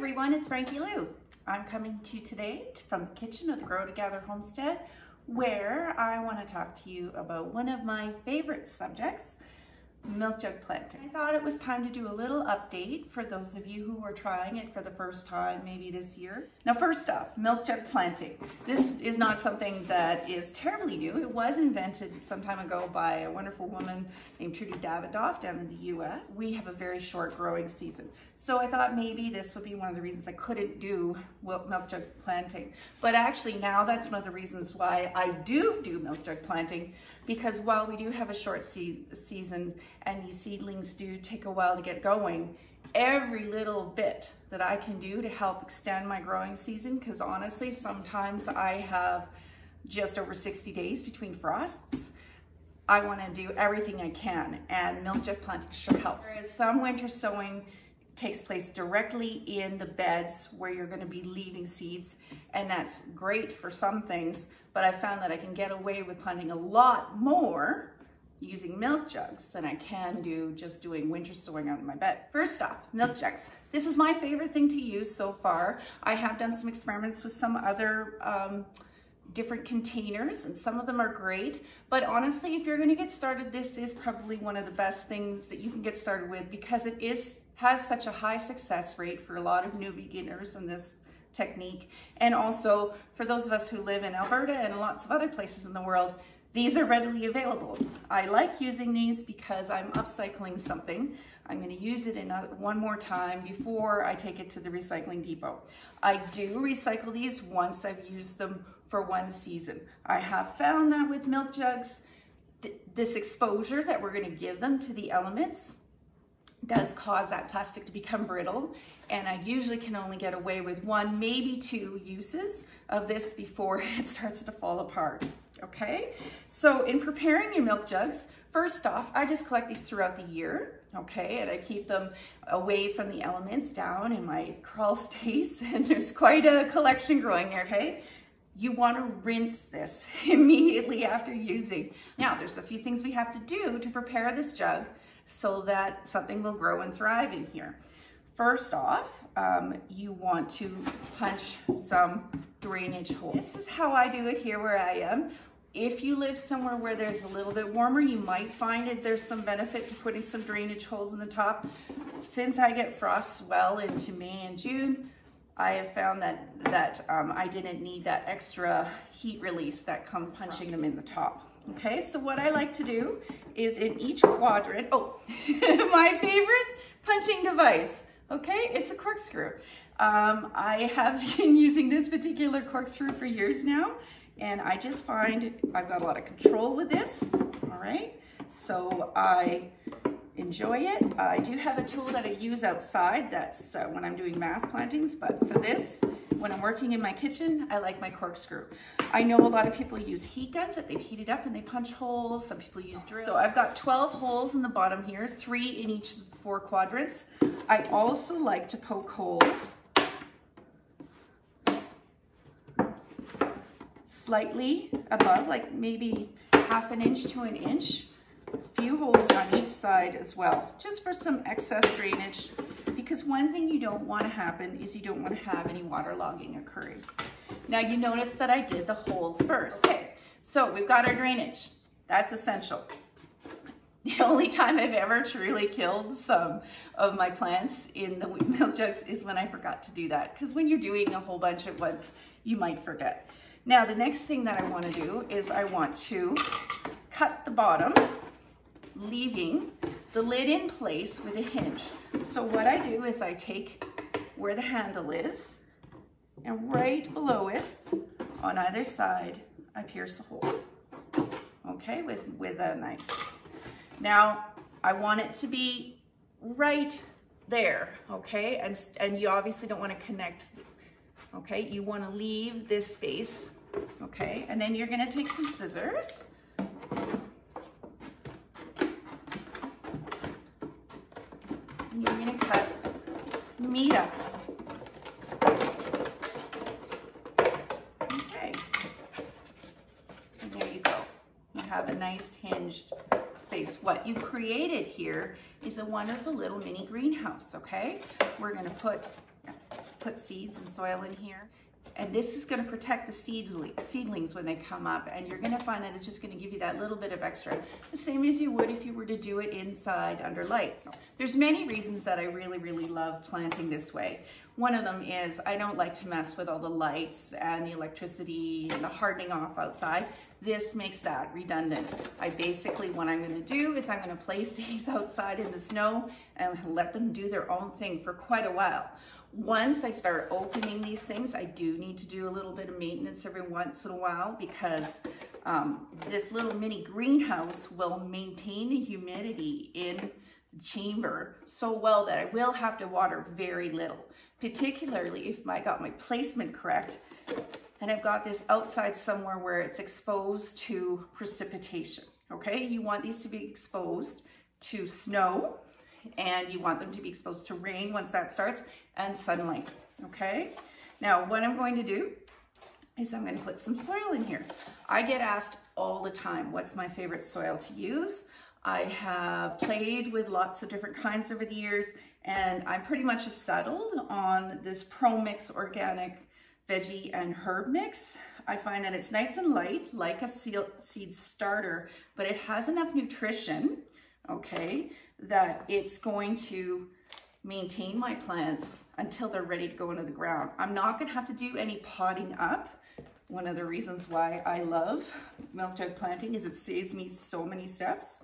everyone, it's Frankie-Lou. I'm coming to you today from the kitchen of the Grow Together Homestead, where I want to talk to you about one of my favorite subjects, milk jug planting. I thought it was time to do a little update for those of you who were trying it for the first time maybe this year. Now first off, milk jug planting. This is not something that is terribly new. It was invented some time ago by a wonderful woman named Trudy Davidoff down in the US. We have a very short growing season. So I thought maybe this would be one of the reasons I couldn't do milk jug planting. But actually now that's one of the reasons why I do milk jug planting, because while we do have a short season and these seedlings do take a while to get going, every little bit that I can do to help extend my growing season, because honestly, sometimes I have just over 60 days between frosts, I want to do everything I can, and milk jug planting sure helps. Whereas some winter sowing takes place directly in the beds where you're going to be leaving seeds, and that's great for some things, but I found that I can get away with planting a lot more using milk jugs than I can do just doing winter sowing out in my bed. First off, milk jugs. This is my favorite thing to use so far. I have done some experiments with some other different containers, and some of them are great, but honestly, if you're gonna get started, this is probably one of the best things that you can get started with, because it has such a high success rate for a lot of new beginners in this technique. And also for those of us who live in Alberta and lots of other places in the world, these are readily available. I like using these because I'm upcycling something. I'm gonna use it one more time before I take it to the recycling depot. I do recycle these once I've used them for one season. I have found that with milk jugs, this exposure that we're gonna give them to the elements does cause that plastic to become brittle, and I usually can only get away with one, maybe two uses of this before it starts to fall apart. Okay, so in preparing your milk jugs, first off, I just collect these throughout the year, okay, and I keep them away from the elements down in my crawl space, and there's quite a collection growing there, okay? You want to rinse this immediately after using. Now, there's a few things we have to do to prepare this jug so that something will grow and thrive in here. First off, you want to punch some drainage holes. This is how I do it here where I am. If you live somewhere where there's a little bit warmer, you might find that there's some benefit to putting some drainage holes in the top. Since I get frosts well into May and June, I have found that I didn't need that extra heat release that comes punching them in the top. Okay, so what I like to do is in each quadrant, my favorite punching device, okay, it's a corkscrew. I have been using this particular corkscrew for years now, and I just find I've got a lot of control with this, all right, so I enjoy it. I do have a tool that I use outside, that's when I'm doing mass plantings, but for this, when I'm working in my kitchen, I like my corkscrew. I know a lot of people use heat guns that they've heated up and they punch holes. Some people use drills. So I've got 12 holes in the bottom here, 3 in each of the 4 quadrants. I also like to poke holes slightly above, like maybe 1/2 inch to 1 inch. A few holes on each side as well, just for some excess drainage. Because one thing you don't want to happen is you don't want to have any waterlogging occurring. Now you notice that I did the holes first. Okay, so we've got our drainage. That's essential. The only time I've ever truly killed some of my plants in the milk jugs is when I forgot to do that. Because when you're doing a whole bunch at once, you might forget. Now the next thing that I want to do is I want to cut the bottom, leaving the lid in place with a hinge. So what I do is I take where the handle is, and right below it, on either side, I pierce a hole, okay, with a knife. Now, I want it to be right there, okay, and you obviously don't want to connect, okay, you want to leave this space, okay, and then you're going to take some scissors, you're going to cut meat up. Okay. And there you go. You have a nice hinged space. What you've created here is a wonderful little mini greenhouse, okay? We're going to put put seeds and soil in here. And this is going to protect the seedlings when they come up, and you're going to find that it's just going to give you that little bit of extra, the same as you would if you were to do it inside under lights. There's many reasons that I really love planting this way. One of them is I don't like to mess with all the lights and the electricity and the hardening off outside. This makes that redundant. I basically, what I'm going to do is I'm going to place these outside in the snow and let them do their own thing for quite a while. Once I start opening these things, I do need to do a little bit of maintenance every once in a while, because this little mini greenhouse will maintain the humidity in the chamber so well that I will have to water very little, particularly if I got my placement correct and I've got this outside somewhere where it's exposed to precipitation. Okay, you want these to be exposed to snow, and you want them to be exposed to rain once that starts, and sunlight. Okay, now what I'm going to do is I'm going to put some soil in here. I get asked all the time, what's my favorite soil to use? I have played with lots of different kinds over the years, and I'm pretty much have settled on this ProMix Organic Veggie and Herb Mix. I find that it's nice and light, like a seed starter, but it has enough nutrition, okay, that it's going to maintain my plants until they're ready to go into the ground. I'm not going to have to do any potting up. One of the reasons why I love milk jug planting is it saves me so many steps.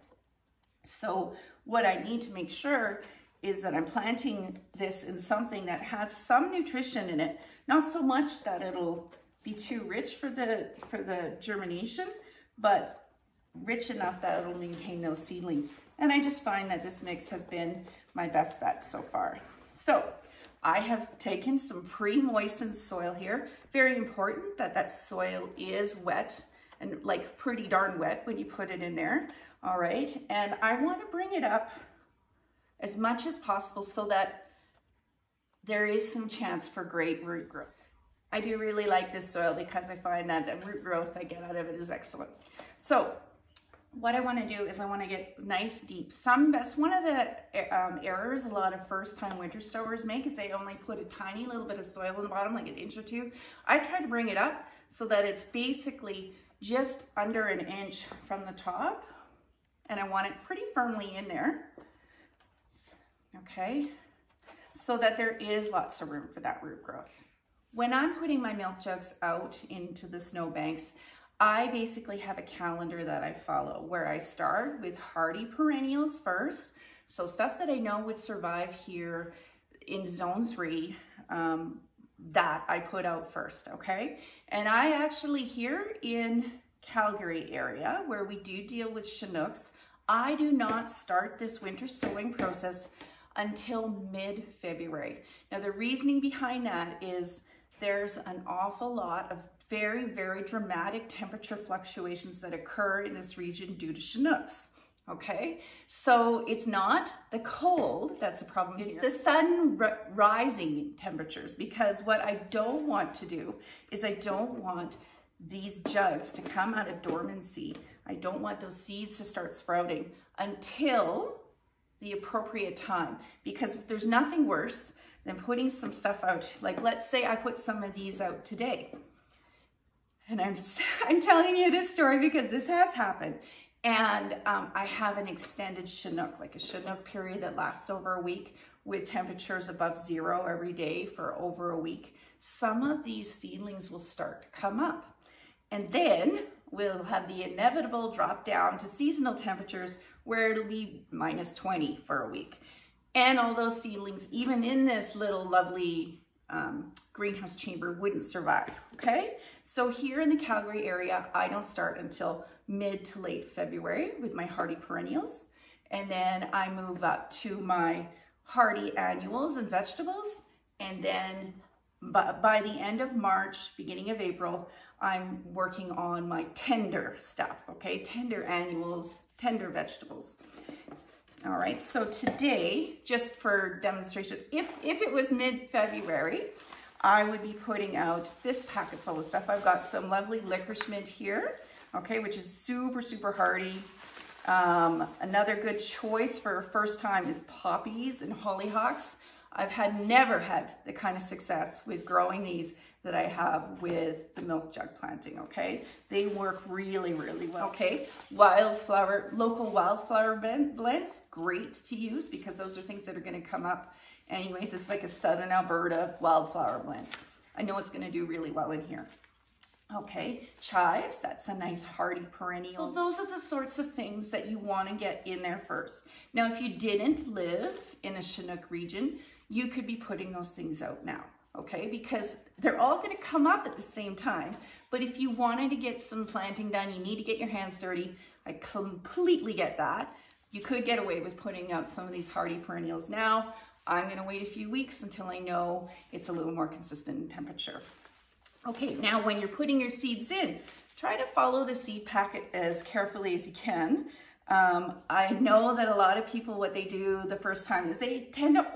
So what I need to make sure is that I'm planting this in something that has some nutrition in it, not so much that it'll be too rich for the germination, but rich enough that it'll maintain those seedlings. And I just find that this mix has been my best bet so far. So I have taken some pre-moistened soil here. Very important that that soil is wet, and like pretty darn wet when you put it in there. All right, and I want to bring it up as much as possible so that there is some chance for great root growth. I do really like this soil because I find that the root growth I get out of it is excellent. So what I want to do is I want to get nice deep. One of the errors a lot of first-time winter sowers make is they only put a tiny little bit of soil in the bottom, like an inch or two. I try to bring it up so that it's basically just under an inch from the top, and I want it pretty firmly in there, okay, so that there is lots of room for that root growth. When I'm putting my milk jugs out into the snow banks, I basically have a calendar that I follow where I start with hardy perennials first. So stuff that I know would survive here in zone 3, that I put out first, okay? And I actually, here in Calgary area where we do deal with Chinooks, I do not start this winter sowing process until mid-February. Now the reasoning behind that is there's an awful lot of very dramatic temperature fluctuations that occur in this region due to Chinooks, okay? So it's not the cold that's a problem, it's the sudden rising temperatures, because what I don't want to do is I don't want these jugs to come out of dormancy. I don't want those seeds to start sprouting until the appropriate time, because there's nothing worse than putting some stuff out. Like, let's say I put some of these out today. And I'm telling you this story because this has happened. And I have an extended Chinook, like a Chinook period that lasts over a week with temperatures above 0 every day for over a week. Some of these seedlings will start to come up. And then we'll have the inevitable drop down to seasonal temperatures where it'll be minus 20 for a week. And all those seedlings, even in this little lovely greenhouse chamber, wouldn't survive, okay? So here in the Calgary area, I don't start until mid to late February with my hardy perennials, and then I move up to my hardy annuals and vegetables, and then by the end of March, beginning of April, I'm working on my tender stuff, okay? Tender annuals, tender vegetables. All right, so today, just for demonstration, if it was mid-February, I would be putting out this packet full of stuff. I've got some lovely licorice mint here, okay, which is super hardy. Another good choice for a first time is poppies and hollyhocks. I've had never had the kind of success with growing these that I have with the milk jug planting, okay? They work really, really well, okay? Wildflower, local wildflower blends, great to use because those are things that are gonna come up anyways. It's like a Southern Alberta wildflower blend. I know it's gonna do really well in here. Okay, chives, that's a nice hardy perennial. So those are the sorts of things that you want to get in there first. Now, if you didn't live in a Chinook region, you could be putting those things out now, okay? Because they're all going to come up at the same time. But if you wanted to get some planting done, you need to get your hands dirty. I completely get that. You could get away with putting out some of these hardy perennials now. I'm going to wait a few weeks until I know it's a little more consistent in temperature. Okay, now when you're putting your seeds in, try to follow the seed packet as carefully as you can. I know that a lot of people, what they do the first time is they tend to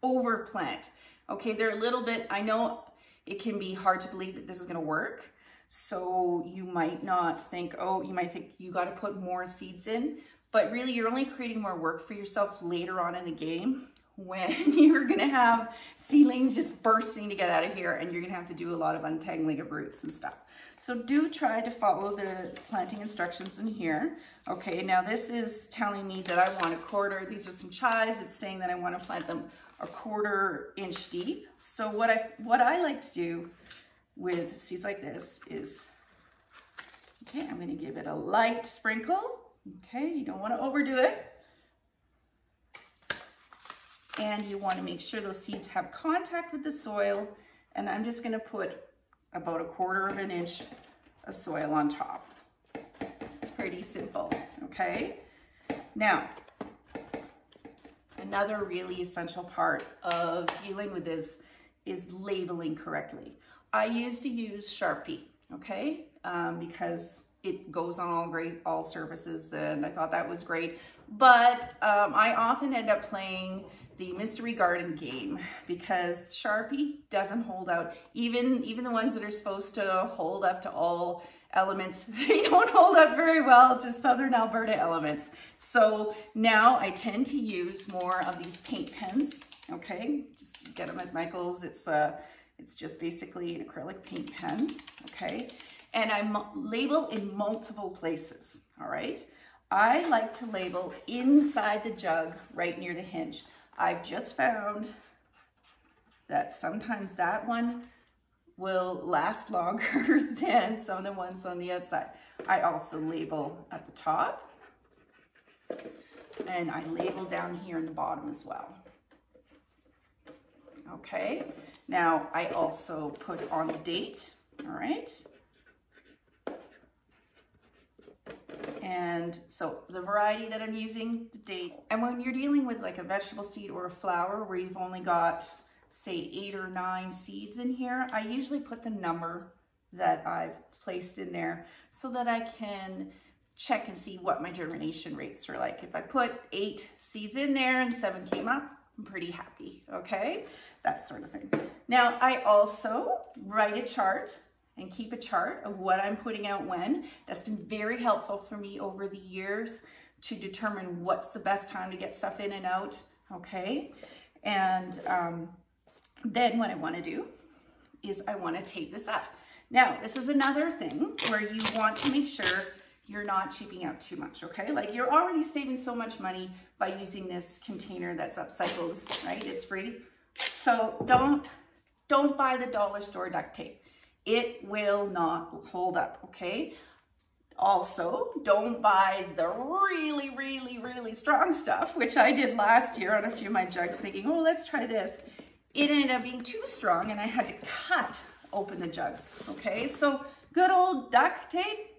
overplant. Okay, they're a little bit, I know it can be hard to believe that this is gonna work. So you might not think, oh, you might think you gotta put more seeds in, but really you're only creating more work for yourself later on in the game, when you're gonna have seedlings just bursting to get out of here and you're gonna have to do a lot of untangling of roots and stuff. So do try to follow the planting instructions in here. Okay, now this is telling me that I want a quarter, these are some chives, it's saying that I wanna plant them a quarter-inch deep. So what I like to do with seeds like this is, okay, I'm gonna give it a light sprinkle. Okay, you don't wanna overdo it. And you want to make sure those seeds have contact with the soil, and I'm just going to put about a quarter of an inch of soil on top. It's pretty simple, okay? Now, another really essential part of dealing with this is labeling correctly. I used to use Sharpie, okay, because it goes on all surfaces, and I thought that was great. But I often end up playing the mystery garden game because Sharpie doesn't hold out. Even the ones that are supposed to hold up to all elements, they don't hold up very well to Southern Alberta elements. So now I tend to use more of these paint pens, okay? Just get them at Michael's. It's just basically an acrylic paint pen, okay? And I label in multiple places, all right? I like to label inside the jug right near the hinge. I've just found that sometimes that one will last longer than some of the ones on the outside. I also label at the top, and I label down here in the bottom as well. Okay, now I also put on the date, all right? And so the variety that I'm using, the date. And when you're dealing with like a vegetable seed or a flower where you've only got, say, 8 or 9 seeds in here, I usually put the number that I've placed in there so that I can check and see what my germination rates are like. If I put 8 seeds in there and 7 came up, I'm pretty happy, okay? That sort of thing. Now, I also write a chart and keep a chart of what I'm putting out when. That's been very helpful for me over the years to determine what's the best time to get stuff in and out, okay? And then what I wanna do is I wanna tape this up. Now, this is another thing where you want to make sure you're not cheaping out too much, okay? Like you're already saving so much money by using this container that's upcycled, right? It's free. So don't buy the dollar store duct tape. It will not hold up, okay? Also, don't buy the really, really, really strong stuff, which I did last year on a few of my jugs thinking, oh, let's try this. It ended up being too strong and I had to cut open the jugs, okay? So good old duct tape,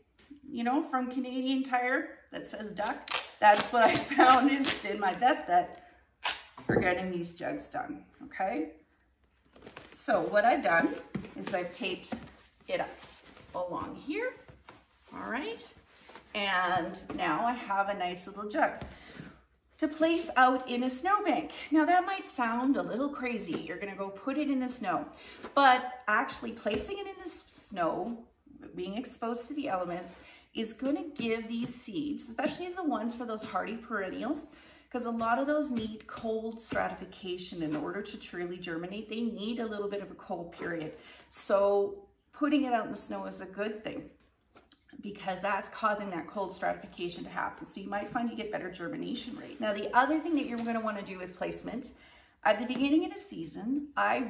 you know, from Canadian Tire that says duct. That's what I found has been my best bet for getting these jugs done, okay? So what I've done is I've taped it up along here, all right? And now I have a nice little jug to place out in a snowbank. Now that might sound a little crazy. You're gonna go put it in the snow, but actually placing it in the snow, being exposed to the elements, is gonna give these seeds, especially the ones for those hardy perennials, because a lot of those need cold stratification in order to truly germinate. They need a little bit of a cold period. So putting it out in the snow is a good thing, because that's causing that cold stratification to happen. So you might find you get better germination rate. Now, the other thing that you're going to want to do with placement, at the beginning of the season, I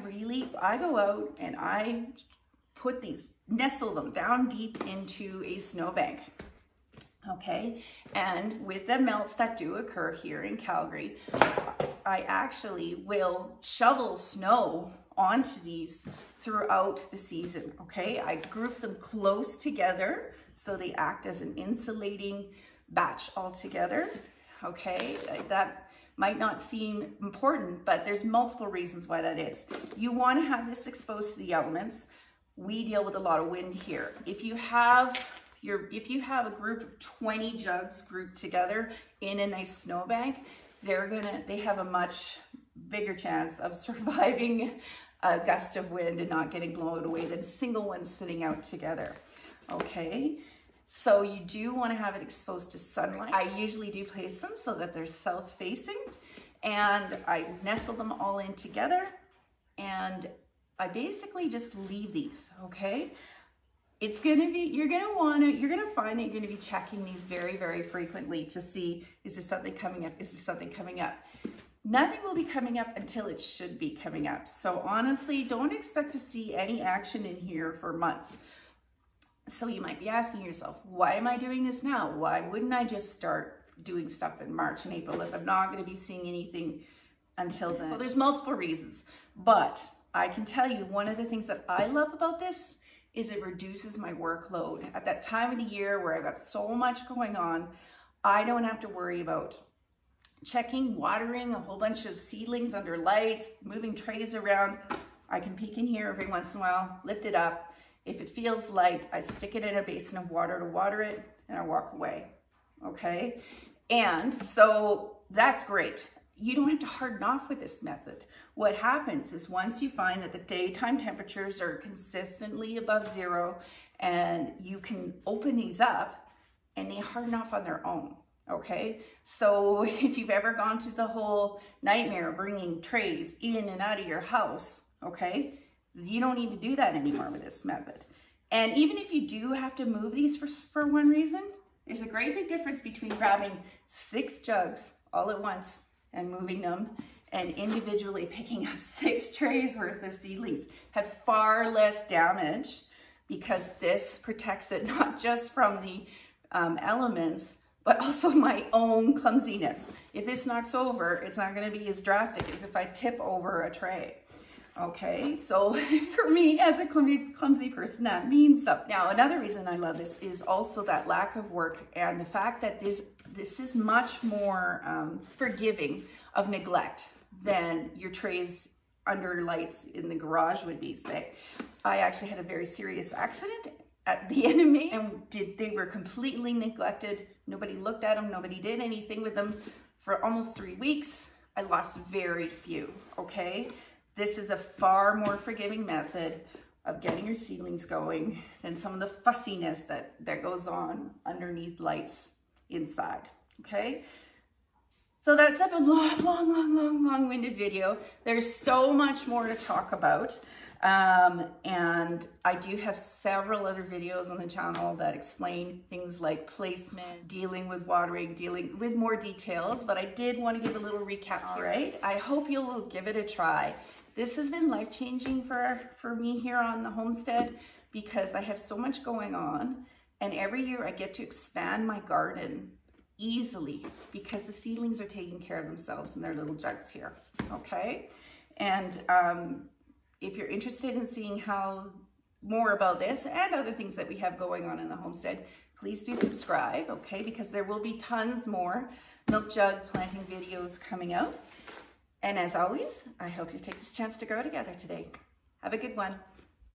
go out and I put these, nestle them down deep into a snowbank. Okay, and with the melts that do occur here in Calgary, I actually will shovel snow onto these throughout the season. Okay, I group them close together so they act as an insulating batch altogether. Okay, that might not seem important, but there's multiple reasons why that is. You want to have this exposed to the elements. We deal with a lot of wind here. If you have a group of 20 jugs grouped together in a nice snowbank, they have a much bigger chance of surviving a gust of wind and not getting blown away than a single one sitting out together. Okay, so you do want to have it exposed to sunlight. I usually do place them so that they're south facing, and I nestle them all in together, and I basically just leave these. Okay. It's going to be, you're going to find that you're going to be checking these very, very frequently to see, is there something coming up? Is there something coming up? Nothing will be coming up until it should be coming up. So honestly, don't expect to see any action in here for months. So you might be asking yourself, why am I doing this now? Why wouldn't I just start doing stuff in March and April if I'm not going to be seeing anything until then? Well, there's multiple reasons, but I can tell you one of the things that I love about this is it reduces my workload. At that time of the year where I've got so much going on, I don't have to worry about checking, watering a whole bunch of seedlings under lights, moving trays around. I can peek in here every once in a while, lift it up. If it feels light, I stick it in a basin of water to water it, and I walk away, okay? And so that's great. You don't have to harden off with this method. What happens is once you find that the daytime temperatures are consistently above zero, and you can open these up and they harden off on their own, okay? So if you've ever gone through the whole nightmare of bringing trays in and out of your house, okay, you don't need to do that anymore with this method. And even if you do have to move these for one reason, there's a great big difference between grabbing 6 jugs all at once and moving them and individually picking up 6 trays worth of seedlings. Had far less damage because this protects it not just from the elements, but also my own clumsiness. If this knocks over, it's not gonna be as drastic as if I tip over a tray. Okay, so for me as a clumsy person, that means something. Now, another reason I love this is also that lack of work and the fact that this is much more forgiving of neglect than your trays under lights in the garage would be, say. I actually had a very serious accident at the end of May, and they were completely neglected. Nobody looked at them, nobody did anything with them. For almost 3 weeks, I lost very few, okay? This is a far more forgiving method of getting your seedlings going than some of the fussiness that goes on underneath lights inside, okay? So that's up a long-winded video. There's so much more to talk about. And I do have several other videos on the channel that explain things like placement, dealing with watering, dealing with more details, but I did want to give a little recap. All right, I hope you'll give it a try. This has been life-changing for me here on the homestead because I have so much going on, and every year I get to expand my garden easily because the seedlings are taking care of themselves in their little jugs here, okay? And if you're interested in seeing more about this and other things that we have going on in the homestead, please do subscribe, okay? Because there will be tons more milk jug planting videos coming out. And as always, I hope you take this chance to grow together today. Have a good one.